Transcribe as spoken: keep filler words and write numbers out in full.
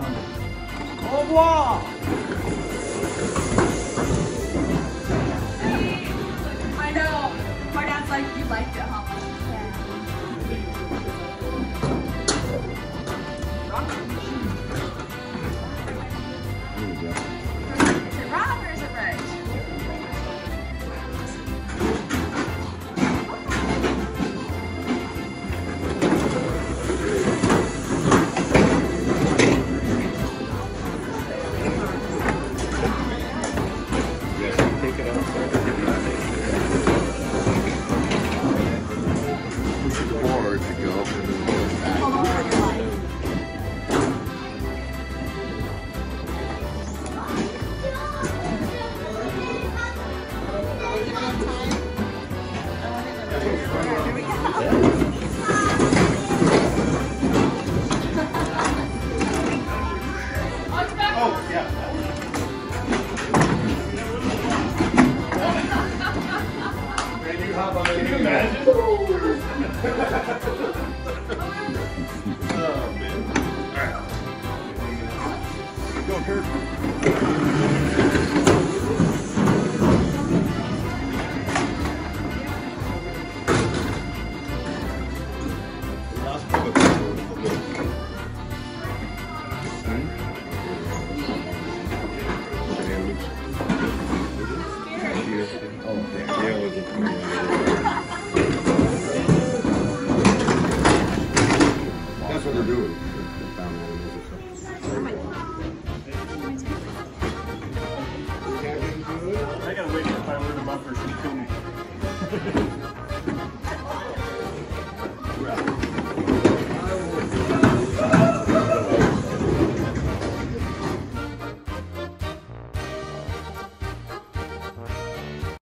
Au revoir. I know. My dad's like, you liked it, huh? I gotta wait for the buffer to kill me.